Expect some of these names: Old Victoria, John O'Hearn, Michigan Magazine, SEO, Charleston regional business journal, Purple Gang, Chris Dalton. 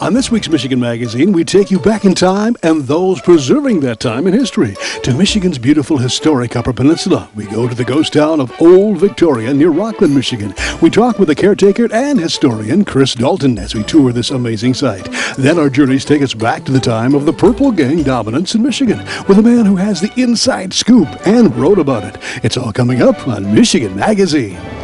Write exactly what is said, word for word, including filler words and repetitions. On this week's Michigan Magazine, we take you back in time and those preserving that time in history to Michigan's beautiful historic Upper Peninsula. We go to the ghost town of Old Victoria near Rockland, Michigan. We talk with the caretaker and historian Chris Dalton as we tour this amazing site. Then our journeys take us back to the time of the Purple Gang dominance in Michigan with a man who has the inside scoop and wrote about it. It's all coming up on Michigan Magazine.